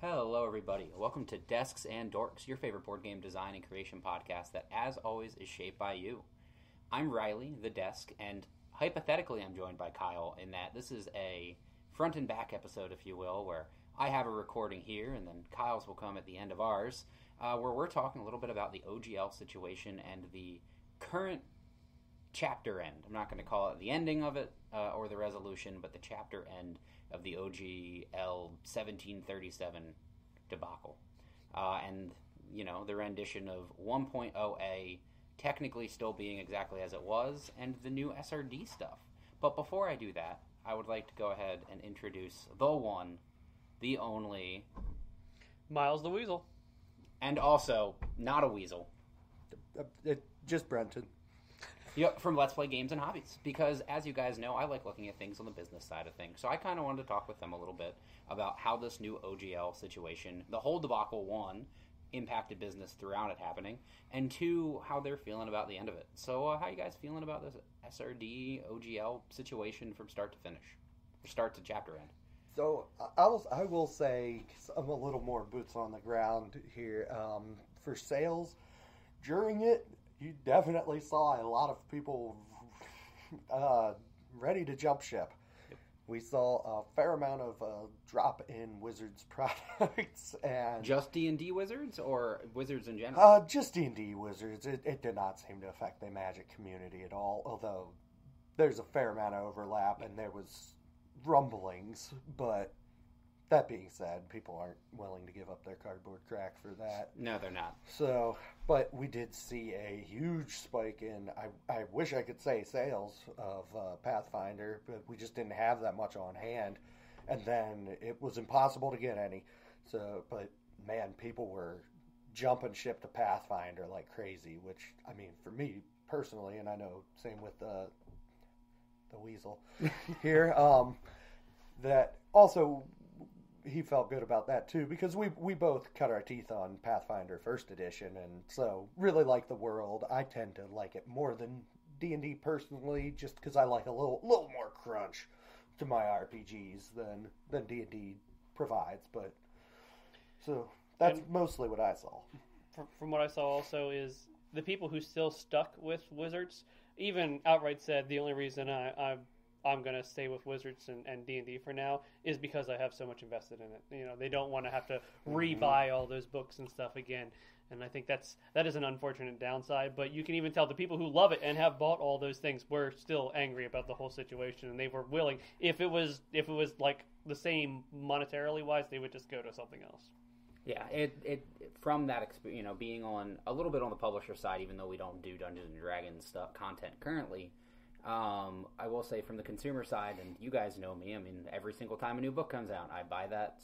Hello everybody, welcome to Desks and Dorks, your favorite board game design and creation podcast that, as always, is shaped by you. I'm Riley, the desk, and hypothetically I'm joined by Kyle in that this is a front and back episode, if you will, where I have a recording here and then Kyle's will come at the end of ours, where we're talking a little bit about the OGL situation and the current chapter end. I'm not going to call it the ending of it or the resolution, but the chapter end of the OGL 1737 debacle. And, you know, the rendition of 1.0a technically still being exactly as it was, and the new SRD stuff. But before I do that, I would like to go ahead and introduce the one, the only... Miles the Weasel. And also, not a weasel. Just Brenton. Yep, from Let's Play Games and Hobbies, because as you guys know, I like looking at things on the business side of things, so I kind of wanted to talk with them a little bit about how this new OGL situation, the whole debacle, one, impacted business throughout it happening, and two, how they're feeling about the end of it. So how you guys feeling about this SRD OGL situation from start to finish, or start to chapter end? So I will say, because I'm a little more boots on the ground here, for sales, during it, you definitely saw a lot of people ready to jump ship. Yep. We saw a fair amount of drop in Wizards products. And just D&D Wizards or Wizards in general? Just D&D Wizards. It did not seem to affect the Magic community at all, although there's a fair amount of overlap and there was rumblings. But that being said, people aren't willing to give up their cardboard crack for that. No, they're not. So, but we did see a huge spike in, I wish I could say sales of Pathfinder, but we just didn't have that much on hand. And then it was impossible to get any. So, but man, people were jumping ship to Pathfinder like crazy, which, I mean, for me personally, and I know same with the Weasel here, that also... He felt good about that too, because we both cut our teeth on Pathfinder First Edition, and so really like the world. I tend to like it more than D&D personally, just because I like a little more crunch to my RPGs than D&D provides. But so that's mostly what I saw. From what I saw also is the people who still stuck with Wizards even outright said the only reason I'm going to stay with Wizards and D&D for now is because I have so much invested in it. You know, they don't want to have to rebuy all those books and stuff again. And I think that is an unfortunate downside, but you can even tell the people who love it and have bought all those things were still angry about the whole situation, and they were willing, if it was like the same monetarily wise, they would just go to something else. Yeah, it from that experience, you know, being on a little bit on the publisher side, even though we don't do Dungeons and Dragons stuff content currently. I will say from the consumer side, and you guys know me, I mean, every single time a new book comes out, I buy that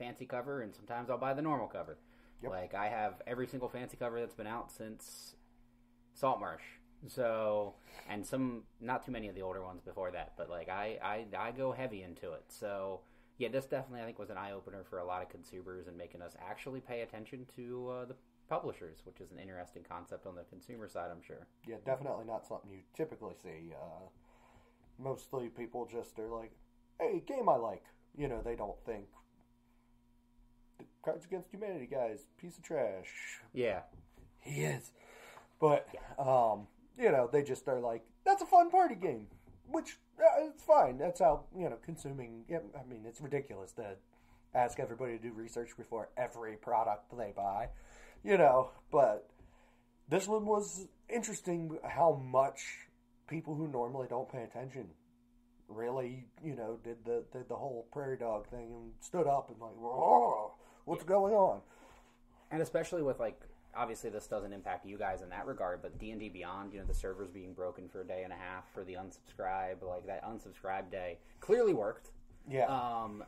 fancy cover, and sometimes I'll buy the normal cover. Yep. Like, I have every single fancy cover that's been out since Saltmarsh. So, and some, not too many of the older ones before that, but like, I go heavy into it. So, yeah, this definitely, I think, was an eye-opener for a lot of consumers and making us actually pay attention to the publishers, which is an interesting concept on the consumer side, I'm sure. Yeah, definitely not something you typically see. Mostly people just are like, hey, game I like. You know, they don't think, Cards Against Humanity, guys, piece of trash. Yeah. He is. But, yeah. You know, they just are like, that's a fun party game, which it's fine. That's how, you know, consuming, I mean, it's ridiculous to ask everybody to do research before every product they buy. You know, but this one was interesting how much people who normally don't pay attention really, you know, did the whole prairie dog thing and stood up and like, whoa, what's going on? And especially with, like, obviously this doesn't impact you guys in that regard, but D&D Beyond, you know, the servers being broken for a day and a half for the unsubscribe, like that unsubscribe day clearly worked. Yeah.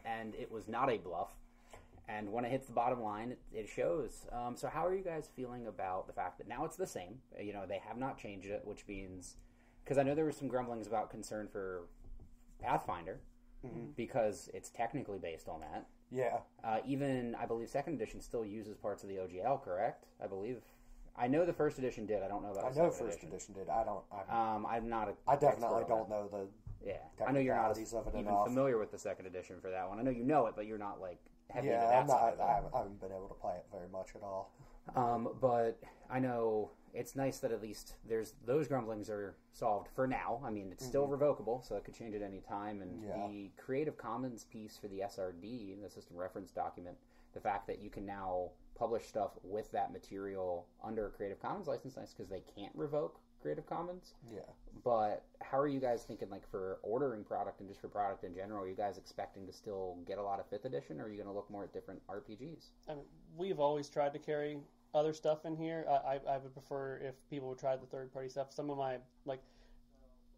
And it was not a bluff. And when it hits the bottom line, it shows. So how are you guys feeling about the fact that now it's the same? You know, they have not changed it, which means... Because I know there was some grumblings about concern for Pathfinder, because it's technically based on that. Yeah. Even, I believe, 2nd edition still uses parts of the OGL, correct? I believe. I know the 1st edition did. I don't know about the 2nd edition. I know 1st edition did. I don't... I'm not a... I definitely don't know the... Yeah. I know you're not even familiar with the 2nd edition for that one. I know you know it, but you're not, like... heavy into that side. I haven't been able to play it very much at all. But I know it's nice that at least there's those grumblings are solved for now. I mean, it's still revocable, so it could change at any time. And the Creative Commons piece for the SRD, the System Reference Document, the fact that you can now publish stuff with that material under a Creative Commons license, nice because they can't revoke Creative Commons. Yeah. But how are you guys thinking, like, for ordering product and just for product in general? Are you guys expecting to still get a lot of 5th edition, or are you going to look more at different RPGs? I mean, we've always tried to carry other stuff in here. I would prefer if people would try the third-party stuff. Some of my, like,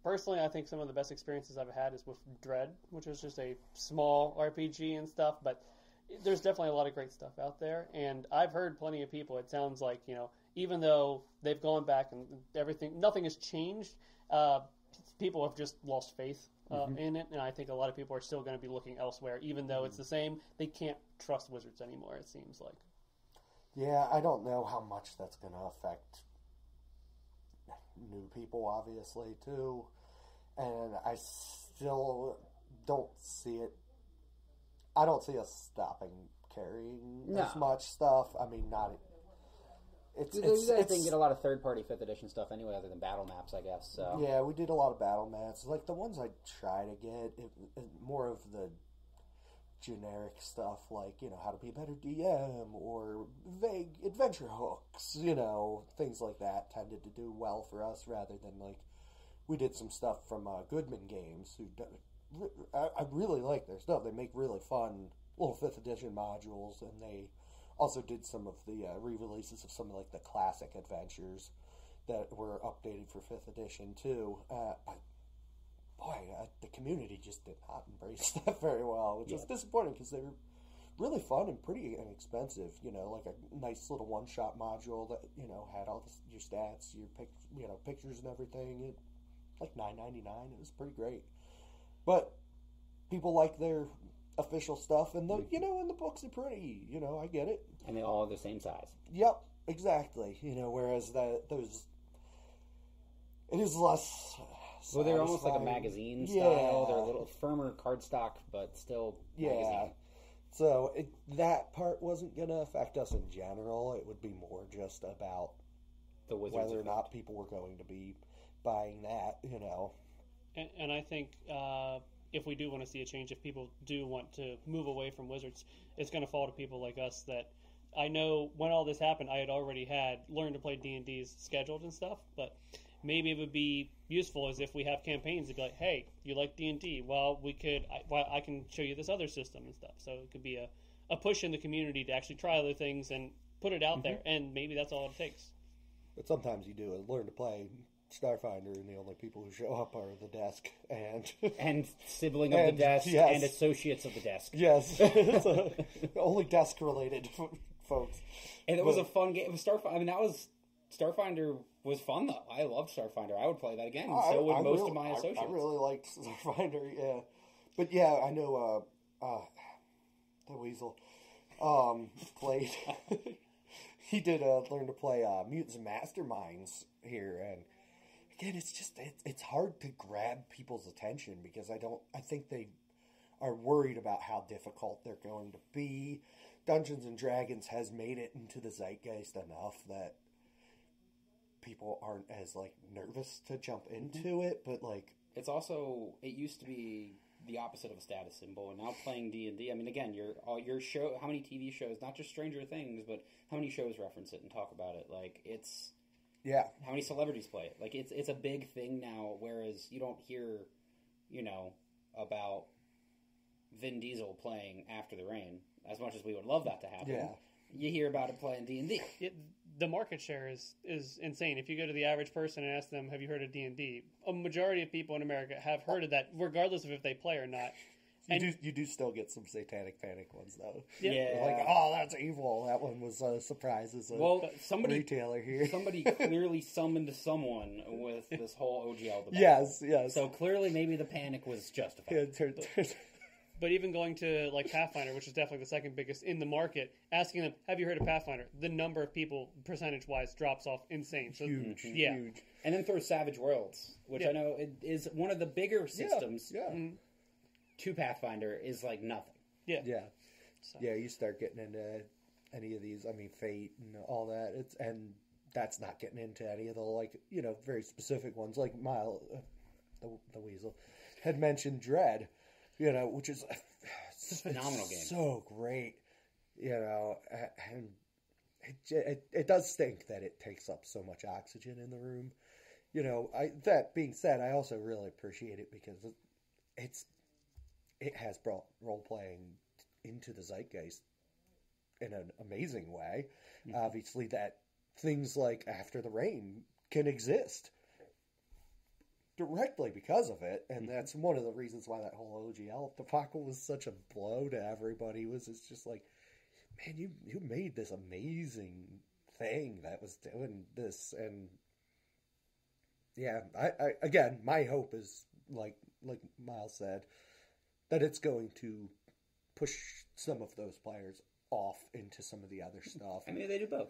personally, I think some of the best experiences I've had is with Dread, which is just a small RPG and stuff, but there's definitely a lot of great stuff out there, and I've heard plenty of people. It sounds like, you know, even though they've gone back and everything, nothing has changed, people have just lost faith in it, and I think a lot of people are still going to be looking elsewhere, even though it's the same. They can't trust Wizards anymore, it seems like. Yeah, I don't know how much that's going to affect new people, obviously, too, and I still don't see it. I don't see us stopping carrying as much stuff. I mean, not... you guys didn't get a lot of third-party 5th edition stuff anyway, other than battle maps, I guess. So. Yeah, we did a lot of battle maps. Like, the ones I try to get, more of the generic stuff, like, you know, how to be a better DM, or vague adventure hooks, you know, things like that tended to do well for us, rather than, like, we did some stuff from Goodman Games, who... I really like their stuff. They make really fun little 5th edition modules, and they also did some of the re-releases of some of, like, the classic adventures that were updated for 5th edition, too. The community just did not embrace that very well, which was disappointing, because they were really fun and pretty inexpensive, you know, like a nice little one-shot module that, you know, had all this, your stats, your pictures and everything, it, like $9.99. It was pretty great. But people like their official stuff, and the and the books are pretty. You know, I get it. And they all are the same size. Yep, exactly. You know, whereas it is less. Well, they're almost like a magazine style. They're a little firmer cardstock, but still magazine. So that part wasn't going to affect us in general. It would be more just about the Wizards whether or not people were going to be buying that. You know. And I think if we do want to see a change, if people do want to move away from Wizards, it's going to fall to people like us that I know when all this happened, I had already learned to play D&D's scheduled and stuff, but maybe it would be useful as if we have campaigns to be like, hey, you like D&D? Well, I can show you this other system and stuff. So it could be a push in the community to actually try other things and put it out there, and maybe that's all it takes. But sometimes you do learn to play Starfinder, and the only people who show up are the desk and sibling of the desk and associates of the desk. Yes, only desk related folks. And it was a fun game. Starfinder. I mean, Starfinder was fun though. I loved Starfinder. I would play that again. So would most of my associates. I really liked Starfinder. Yeah, but I know the Weasel played. He did learn to play Mutants and Masterminds here and. Again, it's just, it's hard to grab people's attention because I think they are worried about how difficult they're going to be. Dungeons and Dragons has made it into the zeitgeist enough that people aren't as, like, nervous to jump into it, but, like... It's also, it used to be the opposite of a status symbol, and now playing D&D, I mean, again, your show, how many TV shows, not just Stranger Things, but how many shows reference it and talk about it? Like, it's... Yeah. How many celebrities play it? Like, it's a big thing now, whereas you don't hear, you know, about Vin Diesel playing After the Rain, as much as we would love that to happen. Yeah. You hear about it playing D&D. The market share is insane. If you go to the average person and ask them, have you heard of D&D? A majority of people in America have heard of that, regardless of if they play or not. You do still get some Satanic Panic ones, though. Yeah. Like, oh, that's evil. That one was a surprise as a retailer here. Somebody clearly summoned someone with this whole OGL debate. Yes. So clearly maybe the panic was justified. Yeah, but even going to, like, Pathfinder, which is definitely the second biggest in the market, asking them, have you heard of Pathfinder? The number of people, percentage-wise, drops off insane. So, huge. And then throw Savage Worlds, which I know is one of the bigger systems. Yeah. To Pathfinder is like nothing. Yeah. So. Yeah, you start getting into any of these, I mean, Fate and all that, it's, and that's not getting into any of the, like, you know, very specific ones, like the Weasel had mentioned Dread, you know, which is it's a phenomenal game. So great, you know, and it does stink that it takes up so much oxygen in the room. You know, that being said, I also really appreciate it because it has brought role-playing into the zeitgeist in an amazing way. Mm-hmm. Obviously, that things like After the Rain can exist directly because of it, and that's one of the reasons why that whole OGL debacle was such a blow to everybody. It's just like, man, you made this amazing thing that was doing this, and yeah, I again, my hope is like Miles said, that it's going to push some of those players off into some of the other stuff. I mean, they do both.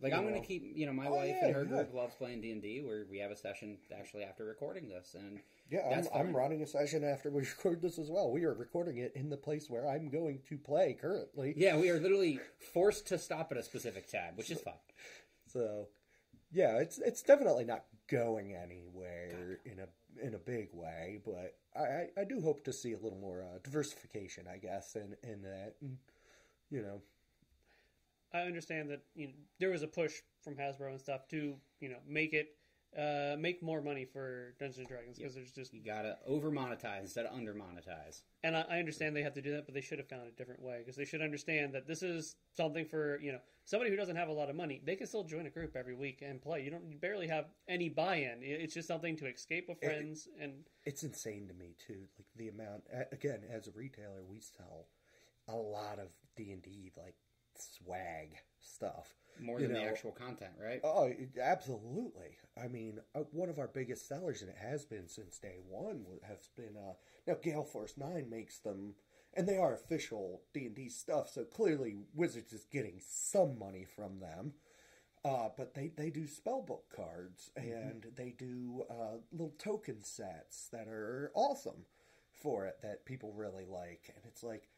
Like, I'm going to keep, you know, my wife and her group loves playing D&D, where we have a session actually after recording this. And yeah, I'm running a session after we record this as well. We are recording it in the place where I'm going to play currently. Yeah, we are literally forced to stop at a specific tab, which is fun. So, yeah, it's definitely not going anywhere in a big way, but I do hope to see a little more diversification, I guess, in that, and, you know. I understand that, you know, there was a push from Hasbro and stuff to, you know, make more money for Dungeons & Dragons because there's just... You gotta over-monetize instead of under-monetize. And I understand they have to do that, but they should have found a different way because they should understand that this is something for, you know, somebody who doesn't have a lot of money. They can still join a group every week and play. You barely have any buy-in. It's just something to escape with friends and... It's insane to me, too. Like, the amount... Again, as a retailer, we sell a lot of D&D, like, swag stuff more than the actual content, right? Oh, absolutely. I mean, one of our biggest sellers, and it has been since day one, has been now Gale Force 9 makes them, and they are official D&D stuff, so clearly Wizards is getting some money from them, but they do spellbook cards, and they do little token sets that are awesome for it that people really like, and it's like,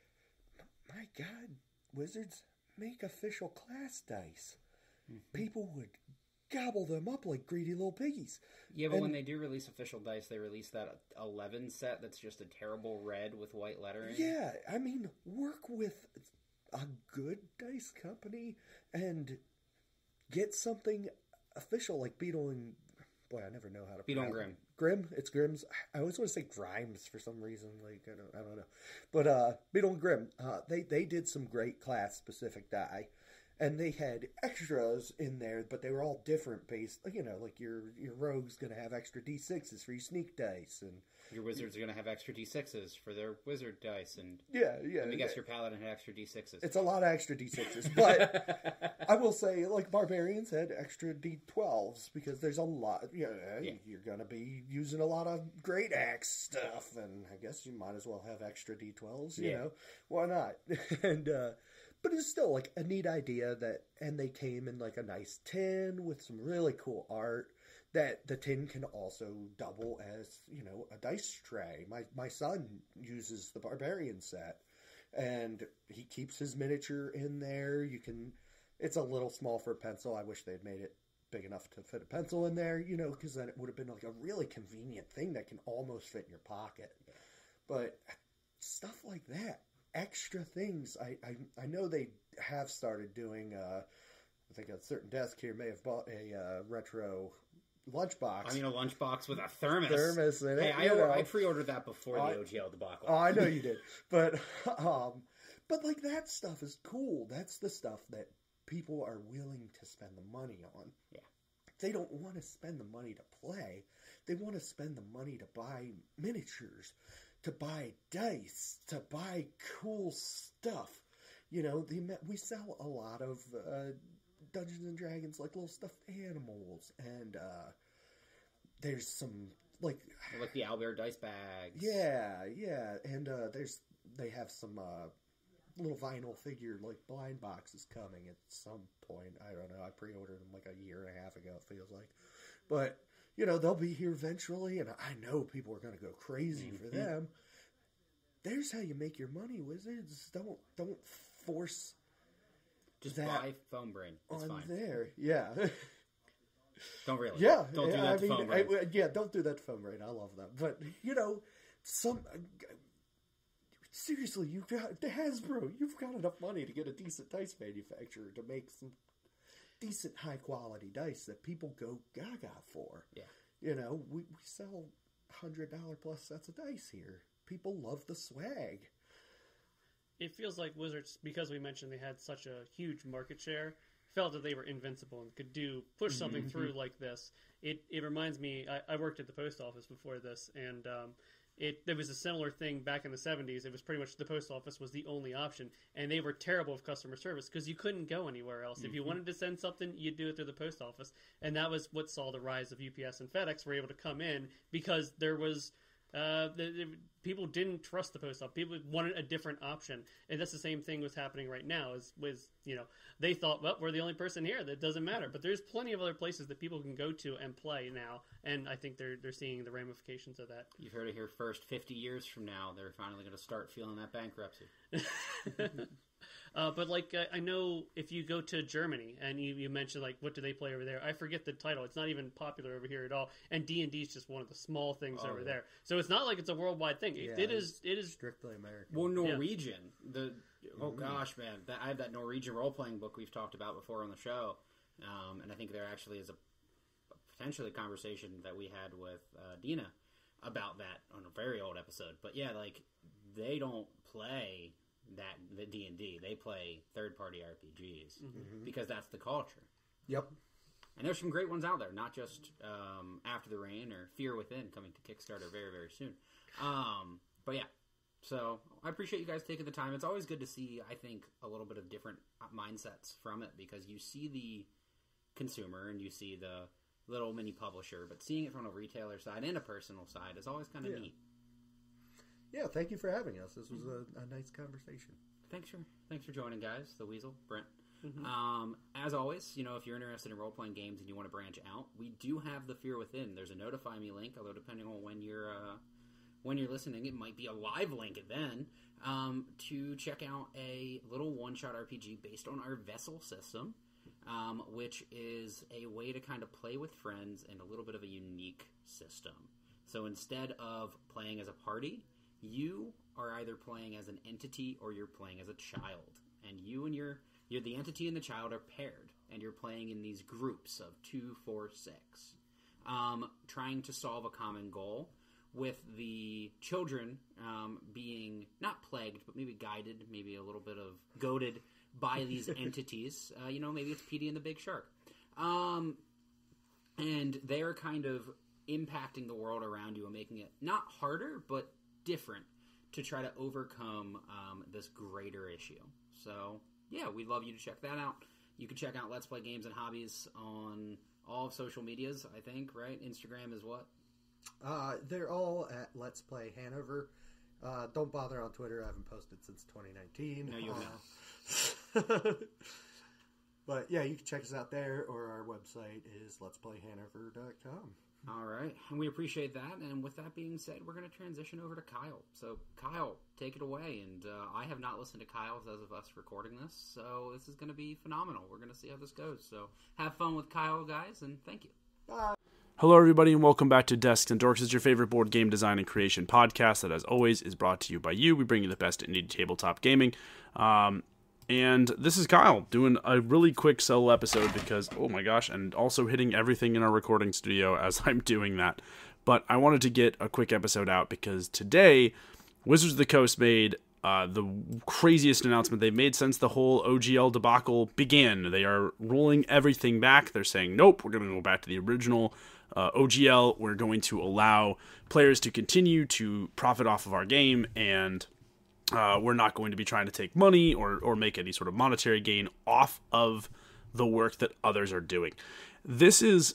my God, Wizards, make official class dice. People would gobble them up like greedy little piggies. Yeah, but when they do release official dice, they release that 11 set that's just a terrible red with white lettering. Yeah, I mean, work with a good dice company and get something official like Beetle and... Boy, I never know how to... Beetle and Grimm. Grimm? It's Grimm's. I always want to say Grimes for some reason. Like, I don't know. But Beetle and Grimm, they did some great class-specific die. And they had extras in there, but they were all different based... You know, like your rogue's going to have extra D6s for your sneak dice. And your wizards are going to have extra D6s for their wizard dice. And yeah. Let me guess, your paladin had extra D6s. It's a lot of extra D6s. But I will say, like, barbarians had extra D12s because there's a lot... You know, you're going to be using a lot of great axe stuff. And I guess you might as well have extra D12s, you know? Why not? And... But it's still, like, a neat idea that, and they came in, like, a nice tin with some really cool art that the tin can also double as, you know, a dice tray. My son uses the barbarian set, and he keeps his miniature in there. You can, it's a little small for a pencil. I wish they'd made it big enough to fit a pencil in there, you know, because then it would have been, like, a really convenient thing that can almost fit in your pocket. But stuff like that. Extra things. I know they have started doing, I think a certain desk here may have bought a retro lunchbox. I mean, a lunchbox with a thermos in it. Hey, I pre-ordered that before the OGL debacle. Oh, I know you did. But like, that stuff is cool. That's the stuff that people are willing to spend the money on. Yeah. They don't want to spend the money to play. They want to spend the money to buy miniatures, to buy dice, to buy cool stuff. You know, we sell a lot of Dungeons and Dragons, like little stuffed animals, and there's some like the Owlbear dice bags. Yeah, and they have some little vinyl figure like blind boxes coming at some point. I don't know. I pre-ordered them like a year and a half ago, it feels like, but. You know, they'll be here eventually, and I know people are going to go crazy for them. There's how you make your money, Wizards. Don't force. Just that buy Foam Brain. It's on fine. There, yeah. Don't really. Yeah, don't do that. I mean, to Foam Brain. Yeah, don't do that to Foam Brain. I love that, but you know, some. Seriously, you've got Hasbro. You've got enough money to get a decent dice manufacturer to make some decent high quality dice that people go gaga for. Yeah, you know, we sell $100 plus sets of dice here. People love the swag. It feels like Wizards, because we mentioned they had such a huge market share, felt that they were invincible and could push something through like this. It reminds me, I worked at the post office before this, and there was a similar thing back in the 70s. It was pretty much the post office was the only option, and they were terrible with customer service because you couldn't go anywhere else. If you wanted to send something, you'd do it through the post office, and that was what saw the rise of UPS and FedEx were able to come in because there was... people didn't trust the post office. People wanted a different option, and that's the same thing was happening right now. Is with they thought, well, we're the only person here. That doesn't matter. But there's plenty of other places that people can go to and play now, and I think they're seeing the ramifications of that. You've heard it here first. 50 years from now, they're finally going to start feeling that bankruptcy. But I know if you go to Germany and you mentioned what do they play over there? I forget the title. It's not even popular over here at all. And D&D is just one of the small things over there. So it's not like it's a worldwide thing. Yeah, it is strictly American. Well, Norwegian. Yeah. Gosh, man, I have that Norwegian role playing book we've talked about before on the show, and I think there actually is a potentially conversation that we had with Dina about that on a very old episode. But yeah, they don't play. That the D&D, they play third-party RPGs because that's the culture. Yep. And there's some great ones out there, not just After the Rain or Fear Within coming to Kickstarter very, very soon. But yeah, so I appreciate you guys taking the time. It's always good to see, I think, a little bit of different mindsets from it because you see the consumer and you see the little mini publisher, but seeing it from a retailer side and a personal side is always kind of neat. Yeah, thank you for having us. This was a nice conversation. Thanks for joining, guys. The Weasel, Brent. As always, if you're interested in role-playing games and you want to branch out, we do have the Fear Within. There's a Notify Me link, although depending on when you're listening, it might be a live link then, to check out a little one-shot RPG based on our Vessel system, which is a way to kind of play with friends in a little bit of a unique system. So instead of playing as a party... You are either playing as an entity or you're playing as a child. And you're the entity and the child are paired. And you're playing in these groups of 2, 4, 6. Trying to solve a common goal with the children being not plagued, but maybe guided, maybe a little bit of goaded by these entities. Maybe it's Petey and the Big Shark. And they're kind of impacting the world around you and making it not harder, but different to try to overcome this greater issue. So, yeah, we'd love you to check that out. You can check out Let's Play Games and Hobbies on all of social medias, I think, right? Instagram is what? They're all at Let's Play Hanover. Don't bother on Twitter. I haven't posted since 2019. No, you'll know. But, yeah, you can check us out there, or our website is letsplayhanover.com. All right, and we appreciate that, and with that being said, we're going to transition over to Kyle. So, Kyle, take it away, and I have not listened to Kyle's as of us recording this, so this is going to be phenomenal. We're going to see how this goes, so have fun with Kyle, guys, and thank you. Bye. Hello, everybody, and welcome back to Desks and Dorks. It's your favorite board game design and creation podcast that, as always, is brought to you by you. We bring you the best in indie tabletop gaming, and this is Kyle doing a really quick solo episode because, oh my gosh, and also hitting everything in our recording studio as I'm doing that. But I wanted to get a quick episode out because today, Wizards of the Coast made the craziest announcement they've made since the whole OGL debacle began. They are rolling everything back. They're saying, nope, we're going to go back to the original OGL. We're going to allow players to continue to profit off of our game, and... we're not going to be trying to take money or make any sort of monetary gain off of the work that others are doing. This is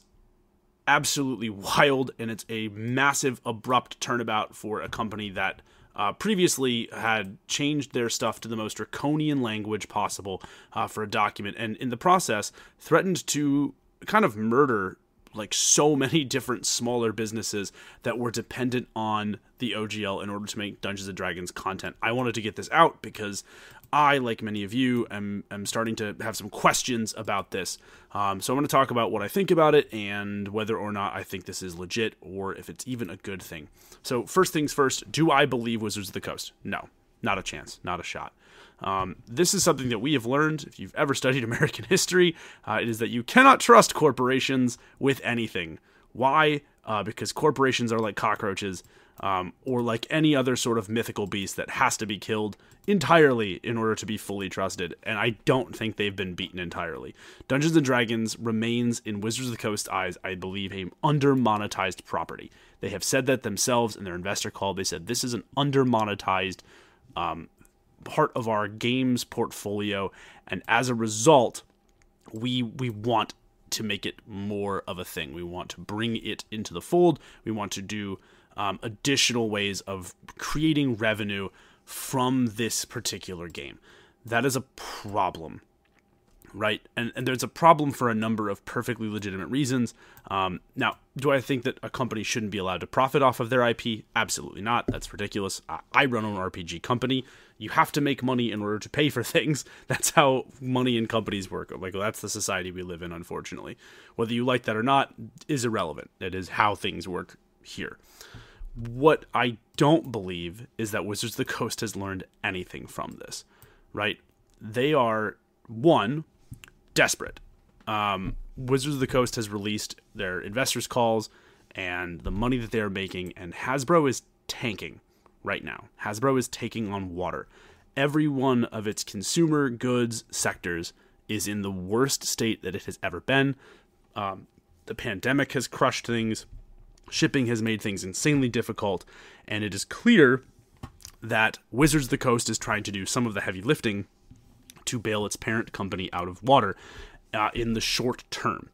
absolutely wild, and it's a massive, abrupt turnabout for a company that previously had changed their stuff to the most draconian language possible for a document, and in the process threatened to kind of murder like so many different smaller businesses that were dependent on the OGL in order to make Dungeons and Dragons content. I wanted to get this out because I, like many of you, am starting to have some questions about this. So I'm going to talk about what I think about it and whether or not I think this is legit or if it's even a good thing. So first things first, do I believe Wizards of the Coast? No, not a chance, not a shot. This is something that we have learned, if you've ever studied American history, it is that you cannot trust corporations with anything. Why? Because corporations are like cockroaches, or like any other sort of mythical beast that has to be killed entirely in order to be fully trusted, and I don't think they've been beaten entirely. Dungeons & Dragons remains, in Wizards of the Coast's eyes, I believe, an under-monetized property. They have said that themselves in their investor call. They said this is an under-monetized part of our games portfolio, and as a result we want to make it more of a thing. We want to bring it into the fold. We want to do additional ways of creating revenue from this particular game. That is a problem, right? And there's a problem for a number of perfectly legitimate reasons. Now, do I think that a company shouldn't be allowed to profit off of their IP? Absolutely not. That's ridiculous. I run an RPG company. You have to make money in order to pay for things. That's how money and companies work. Like, that's the society we live in, unfortunately. Whether you like that or not is irrelevant. It is how things work here. What I don't believe is that Wizards of the Coast has learned anything from this, right? They are, one, desperate. Wizards of the Coast has released their investors' calls and the money that they are making, and Hasbro is tanking right now. Hasbro is taking on water. Every one of its consumer goods sectors is in the worst state that it has ever been. The pandemic has crushed things. Shipping has made things insanely difficult, and it is clear that Wizards of the Coast is trying to do some of the heavy lifting to bail its parent company out of water in the short term.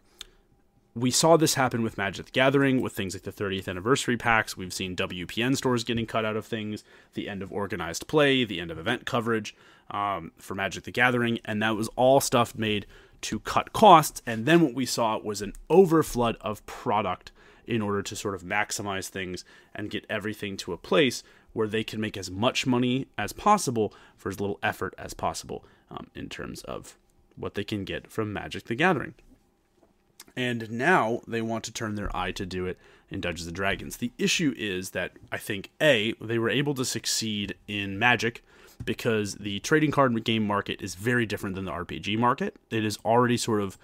We saw this happen with Magic the Gathering, with things like the 30th anniversary packs. We've seen WPN stores getting cut out of things, the end of organized play, the end of event coverage for Magic the Gathering, and that was all stuff made to cut costs. And then what we saw was an overflood of product in order to sort of maximize things and get everything to a place where they can make as much money as possible for as little effort as possible in terms of what they can get from Magic the Gathering. And now they want to turn their eye to do it in Dungeons & Dragons. The issue is that I think, A, they were able to succeed in Magic because the trading card game market is very different than the RPG market. It is already sort of,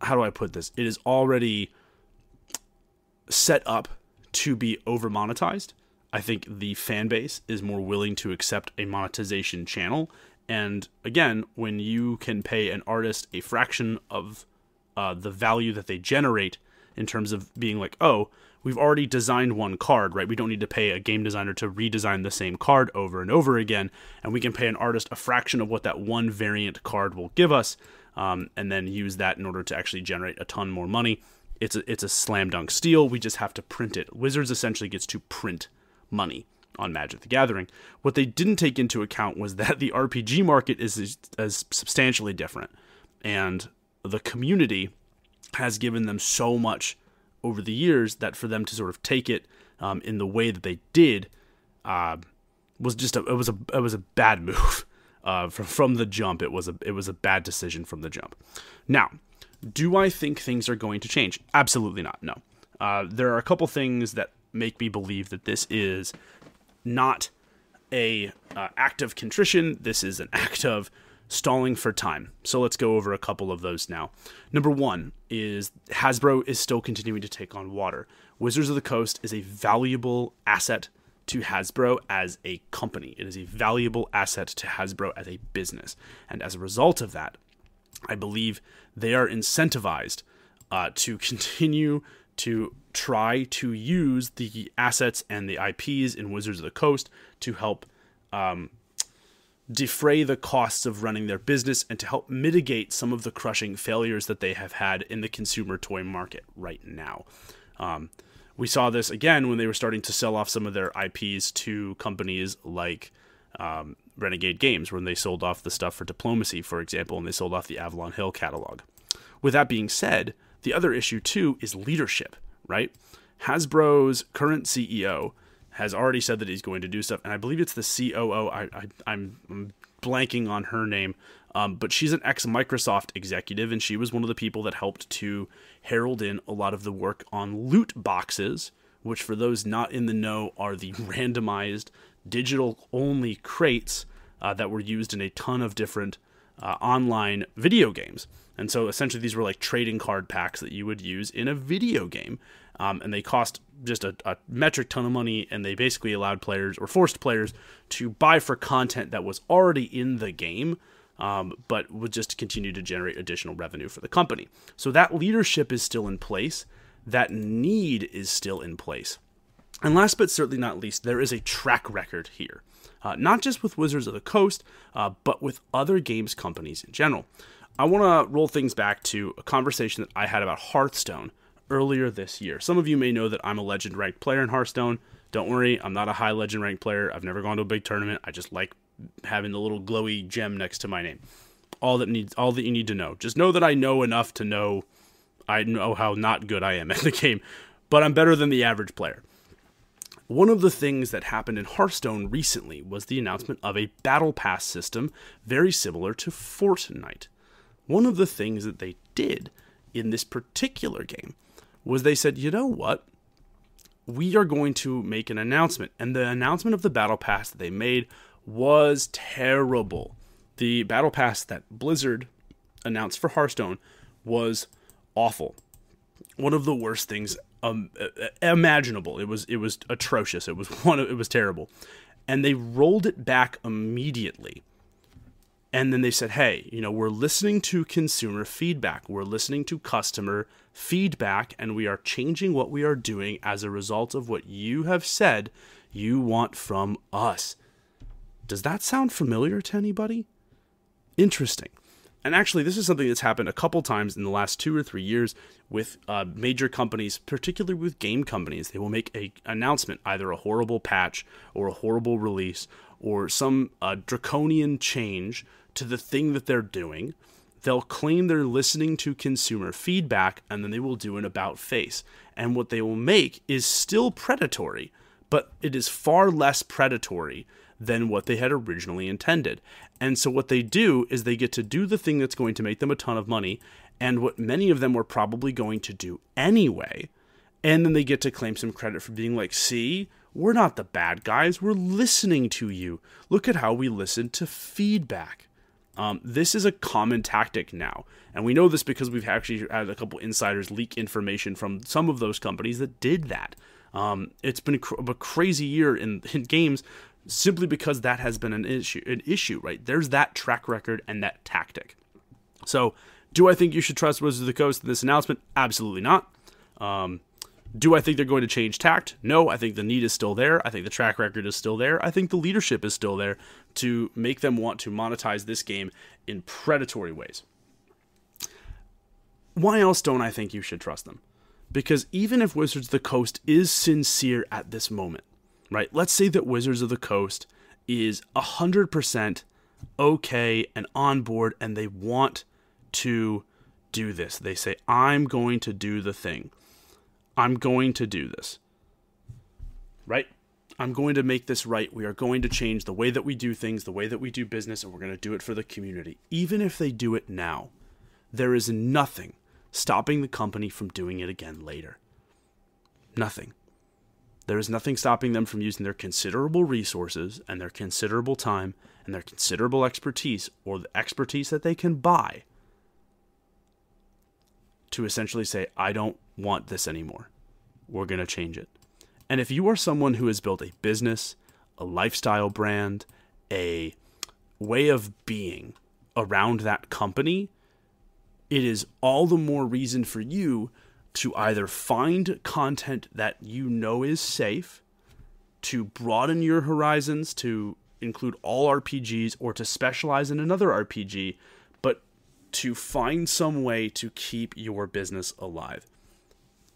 how do I put this? It is already set up to be over-monetized. I think the fan base is more willing to accept a monetization channel. And again, when you can pay an artist a fraction of the value that they generate in terms of being like, oh, we've already designed one card, right? We don't need to pay a game designer to redesign the same card over and over again. And we can pay an artist a fraction of what that one variant card will give us and then use that in order to actually generate a ton more money. It's a slam dunk steal. We just have to print it. Wizards essentially gets to print money on Magic the Gathering. What they didn't take into account was that the RPG market is substantially different, and the community has given them so much over the years that for them to sort of take it in the way that they did was just it was a bad move from the jump. It was a bad decision from the jump. Now, do I think things are going to change? Absolutely not. No. There are a couple things that make me believe that this is not a act of contrition. This is an act of stalling for time. So let's go over a couple of those now. Number one is Hasbro is still continuing to take on water. Wizards of the Coast is a valuable asset to Hasbro as a company. It is a valuable asset to Hasbro as a business. And as a result of that, I believe they are incentivized to continue to try to use the assets and the IPs in Wizards of the Coast to help defray the costs of running their business and to help mitigate some of the crushing failures that they have had in the consumer toy market right now. We saw this again when they were starting to sell off some of their IPs to companies like Renegade Games, when they sold off the stuff for Diplomacy, for example, and they sold off the Avalon Hill catalog. With that being said, The other issue, too, is leadership, right? Hasbro's current CEO has already said that he's going to do stuff, and I believe it's the COO. I'm blanking on her name, but she's an ex-Microsoft executive, and she was one of the people that helped to herald in a lot of the work on loot boxes, which for those not in the know are the randomized digital-only crates that were used in a ton of different online video games. And so essentially these were like trading card packs that you would use in a video game. And they cost just a metric ton of money, and they basically allowed players or forced players to buy for content that was already in the game, but would just continue to generate additional revenue for the company. So that leadership is still in place. That need is still in place. And last but certainly not least, there is a track record here. Not just with Wizards of the Coast, but with other games companies in general. I want to roll things back to a conversation that I had about Hearthstone earlier this year. Some of you may know that I'm a legend ranked player in Hearthstone. Don't worry, I'm not a high legend ranked player. I've never gone to a big tournament. I just like having the little glowy gem next to my name. All that you need to know. Just know that I know enough to know I know how not good I am at the game, but I'm better than the average player. One of the things that happened in Hearthstone recently was the announcement of a battle pass system very similar to Fortnite. One of the things that they did in this particular game was they said, you know what? We are going to make an announcement. And the announcement of the battle pass that they made was terrible. The battle pass that Blizzard announced for Hearthstone was awful. One of the worst things imaginable. It was atrocious. It was terrible. And they rolled it back immediately. And then they said, hey, you know, we're listening to consumer feedback. We're listening to customer feedback, and we are changing what we are doing as a result of what you have said you want from us. Does that sound familiar to anybody? Interesting. And actually, this is something that's happened a couple times in the last 2 or 3 years with major companies, particularly with game companies. They will make an announcement, either a horrible patch or a horrible release or some draconian change to the thing that they're doing. They'll claim they're listening to consumer feedback, and then they will do an about-face. And what they will make is still predatory, but it is far less predatory than what they had originally intended. And so what they do is they get to do the thing that's going to make them a ton of money, and what many of them were probably going to do anyway. And then they get to claim some credit for being like, see, we're not the bad guys. We're listening to you. Look at how we listen to feedback. This is a common tactic now. And we know this because we've actually had a couple insiders leak information from some of those companies that did that. It's been a crazy year in games, simply because that has been an issue, right? There's that track record and that tactic. So do I think you should trust Wizards of the Coast in this announcement? Absolutely not. Do I think they're going to change tact? No, I think the need is still there. I think the track record is still there. I think the leadership is still there to make them want to monetize this game in predatory ways. Why else don't I think you should trust them? Because even if Wizards of the Coast is sincere at this moment, right? Let's say that Wizards of the Coast is 100% okay and on board, and they want to do this. They say, I'm going to do the thing. I'm going to do this, right? I'm going to make this right. We are going to change the way that we do things, the way that we do business, and we're going to do it for the community. Even if they do it now, there is nothing stopping the company from doing it again later. Nothing. There is nothing stopping them from using their considerable resources and their considerable time and their considerable expertise, or the expertise that they can buy, to essentially say, I don't want this anymore. We're going to change it. And if you are someone who has built a business, a lifestyle brand, a way of being around that company, it is all the more reason for you to either find content that you know is safe, to broaden your horizons, to include all RPGs, or to specialize in another RPG, but to find some way to keep your business alive.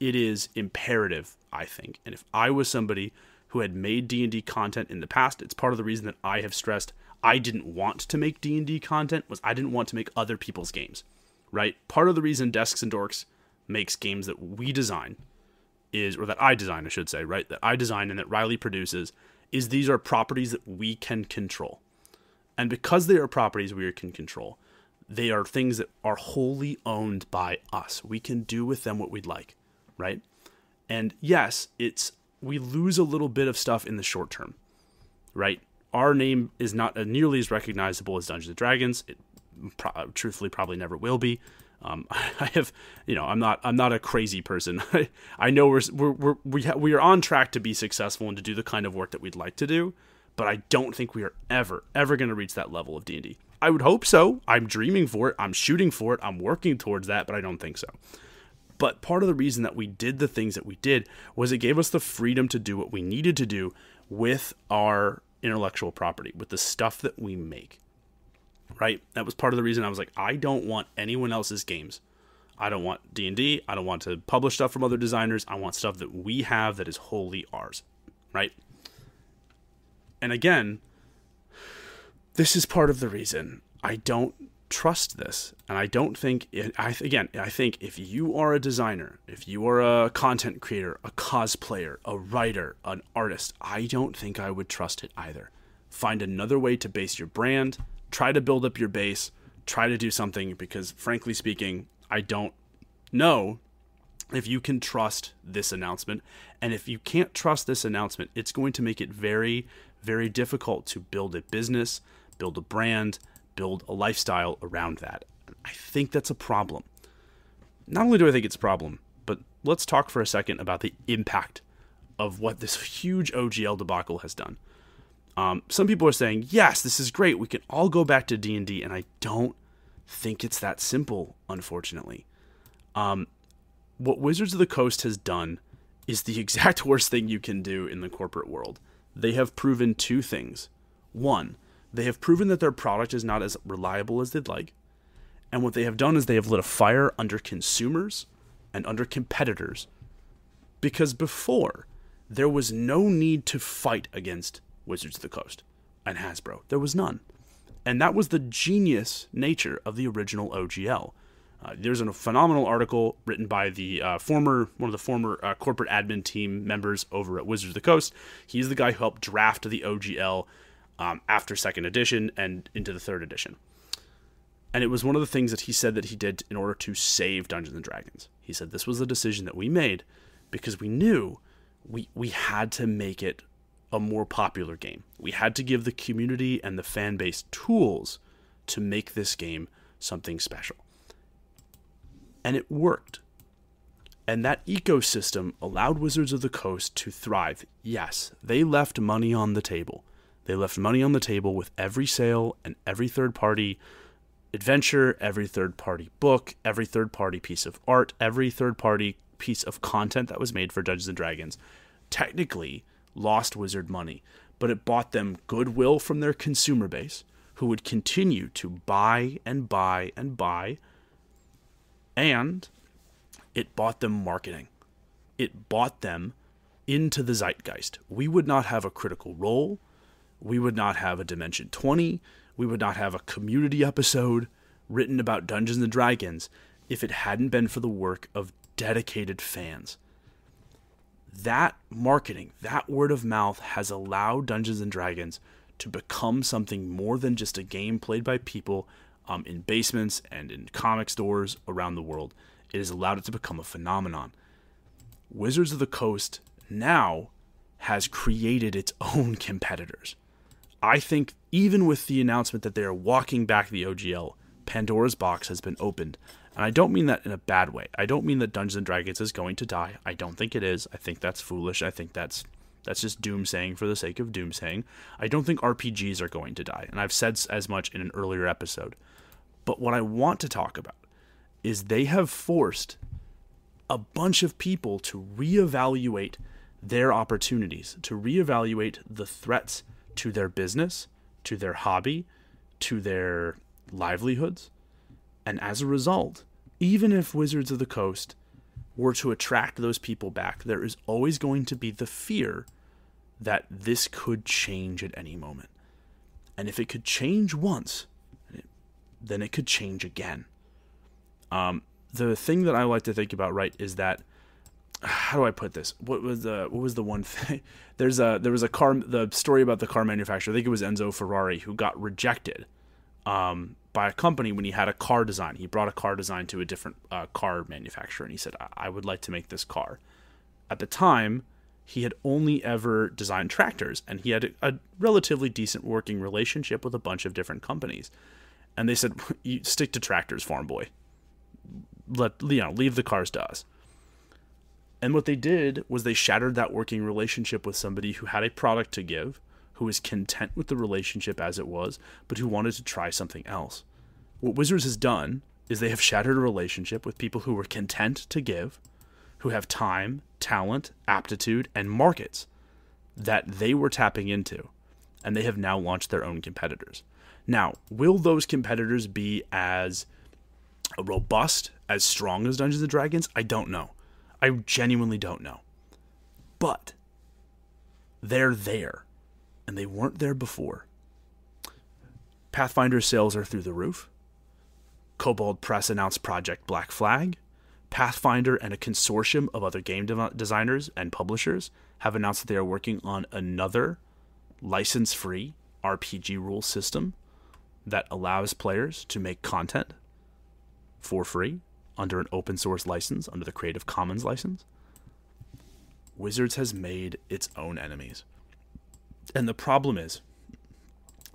It is imperative, I think. And if I was somebody who had made D&D content in the past, it's part of the reason that I have stressed I didn't want to make D&D content was I didn't want to make other people's games, right? Part of the reason Desks and Dorks makes games that we design, or that I design, I should say, right? That I design and that Riley produces, is these are properties that we can control. And because they are properties we can control, they are things that are wholly owned by us. We can do with them what we'd like, right? And yes, we lose a little bit of stuff in the short term, right? Our name is not nearly as recognizable as Dungeons & Dragons. It truthfully probably never will be. I have, you know, I'm not a crazy person. I know we are on track to be successful and to do the kind of work that we'd like to do, but I don't think we are ever going to reach that level of D&D. I would hope so. I'm dreaming for it. I'm shooting for it. I'm working towards that, but I don't think so. But part of the reason that we did the things that we did was it gave us the freedom to do what we needed to do with our intellectual property, with the stuff that we make. Right? That was part of the reason I was like, I don't want anyone else's games. I don't want D&D. I don't want to publish stuff from other designers. I want stuff that we have that is wholly ours. Right? And again, this is part of the reason I don't trust this. And I don't think, I think if you are a designer, if you are a content creator, a cosplayer, a writer, an artist, I don't think I would trust it either. Find another way to base your brand. Try to build up your base, try to do something, because frankly speaking, I don't know if you can trust this announcement. And if you can't trust this announcement, it's going to make it very, very difficult to build a business, build a brand, build a lifestyle around that. I think that's a problem. Not only do I think it's a problem, but let's talk for a second about the impact of what this huge OGL debacle has done. Some people are saying, yes, this is great. We can all go back to D&D, and I don't think it's that simple, unfortunately. What Wizards of the Coast has done is the exact worst thing you can do in the corporate world. They have proven two things. One, they have proven that their product is not as reliable as they'd like. And what they have done is they have lit a fire under consumers and under competitors. Because before, there was no need to fight against Wizards of the Coast and Hasbro. There was none. And that was the genius nature of the original OGL. There's a phenomenal article written by the one of the former corporate admin team members over at Wizards of the Coast. He's the guy who helped draft the OGL after second edition and into the third edition. And it was one of the things that he said that he did in order to save Dungeons & Dragons. He said this was the decision that we made because we knew we had to make it a more popular game. We had to give the community and the fan base tools to make this game something special. And it worked. And that ecosystem allowed Wizards of the Coast to thrive. Yes, they left money on the table. They left money on the table with every sale and every third-party adventure, every third-party book, every third-party piece of art, every third-party piece of content that was made for Dungeons & Dragons. Technically, lost Wizard money, but it bought them goodwill from their consumer base, who would continue to buy and buy and buy, and it bought them marketing. It bought them into the zeitgeist. We would not have a Critical Role. We would not have a Dimension 20. We would not have a community episode written about Dungeons and Dragons if it hadn't been for the work of dedicated fans. That marketing, that word of mouth has allowed Dungeons & Dragons to become something more than just a game played by people in basements and in comic stores around the world. It has allowed it to become a phenomenon. Wizards of the Coast now has created its own competitors. I think even with the announcement that they are walking back the OGL, Pandora's box has been opened. And I don't mean that in a bad way. I don't mean that Dungeons & Dragons is going to die. I don't think it is. I think that's foolish. I think that's just doomsaying for the sake of doomsaying. I don't think RPGs are going to die. And I've said as much in an earlier episode. But what I want to talk about is they have forced a bunch of people to reevaluate their opportunities, to reevaluate the threats to their business, to their hobby, to their livelihoods. And as a result, even if Wizards of the Coast were to attract those people back, there is always going to be the fear that this could change at any moment. And if it could change once, then it could change again. the thing that I like to think about, right, is that, how do I put this? What was the one thing? There was a car, the story about the car manufacturer. I think it was Enzo Ferrari, who got rejected by a company when he had a car design. He brought a car design to a different car manufacturer, and he said, I would like to make this car. At the time, he had only ever designed tractors, and he had a relatively decent working relationship with a bunch of different companies. And they said, you stick to tractors, farm boy. Leave the cars to us. And what they did was they shattered that working relationship with somebody who had a product to give, who was content with the relationship as it was, but who wanted to try something else. What Wizards has done is they have shattered a relationship with people who were content to give, who have time, talent, aptitude, and markets that they were tapping into, and they have now launched their own competitors. Now, will those competitors be as robust, as strong as Dungeons & Dragons? I don't know. I genuinely don't know. But they're there, and they weren't there before. Pathfinder sales are through the roof. Kobold Press announced Project Black Flag. Pathfinder and a consortium of other game designers and publishers have announced that they are working on another license-free RPG rule system that allows players to make content for free under an open source license, under the Creative Commons license. Wizards has made its own enemies. And the problem is,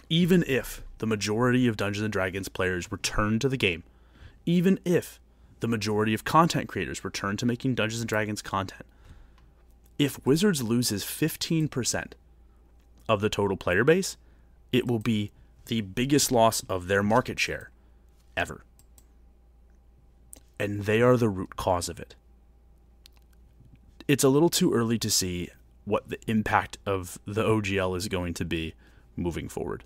even if the majority of Dungeons & Dragons players return to the game, even if the majority of content creators return to making Dungeons & Dragons content, if Wizards loses 15% of the total player base, it will be the biggest loss of their market share ever. And they are the root cause of it. It's a little too early to see what the impact of the OGL is going to be moving forward.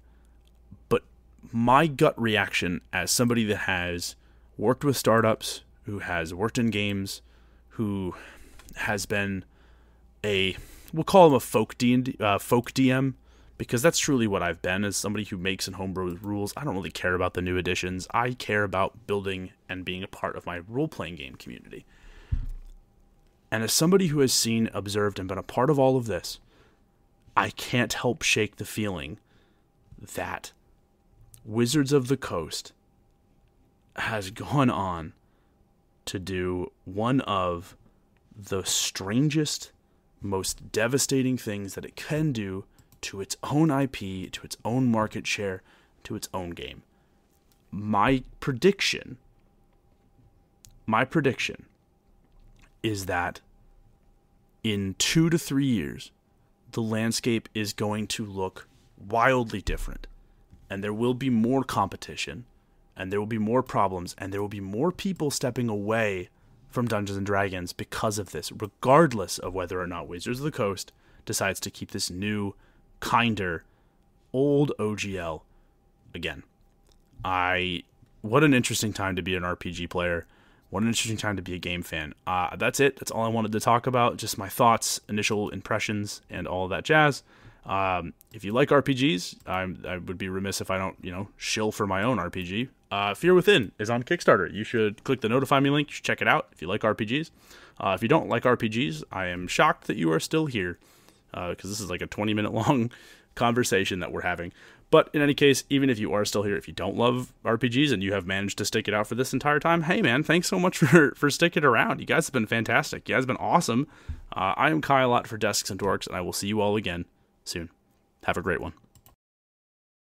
But my gut reaction, as somebody that has worked with startups, who has worked in games, who has been a, we'll call him a folk DM, because that's truly what I've been, as somebody who makes and homebrews rules. I don't really care about the new editions. I care about building and being a part of my role-playing game community. And as somebody who has seen, observed, and been a part of all of this, I can't help shake the feeling that Wizards of the Coast has gone on to do one of the strangest, most devastating things that it can do to its own IP, to its own market share, to its own game. My prediction is that in 2 to 3 years, the landscape is going to look wildly different, and there will be more competition, and there will be more problems, and there will be more people stepping away from Dungeons & Dragons because of this, regardless of whether or not Wizards of the Coast decides to keep this new, kinder, old OGL again. What an interesting time to be an RPG player. What an interesting time to be a game fan. That's it. That's all I wanted to talk about. Just my thoughts, initial impressions, and all that jazz. If you like RPGs, I would be remiss if I don't, shill for my own RPG. Fear Within is on Kickstarter. You should click the notify me link. You should check it out if you like RPGs. If you don't like RPGs, I am shocked that you are still here, because this is like a 20-minute long conversation that we're having. But in any case, even if you are still here, if you don't love RPGs and you have managed to stick it out for this entire time, hey man, thanks so much for sticking around. You guys have been fantastic. You guys have been awesome. I am Kyle Ott for Desks and Dorks, and I will see you all again soon. Have a great one.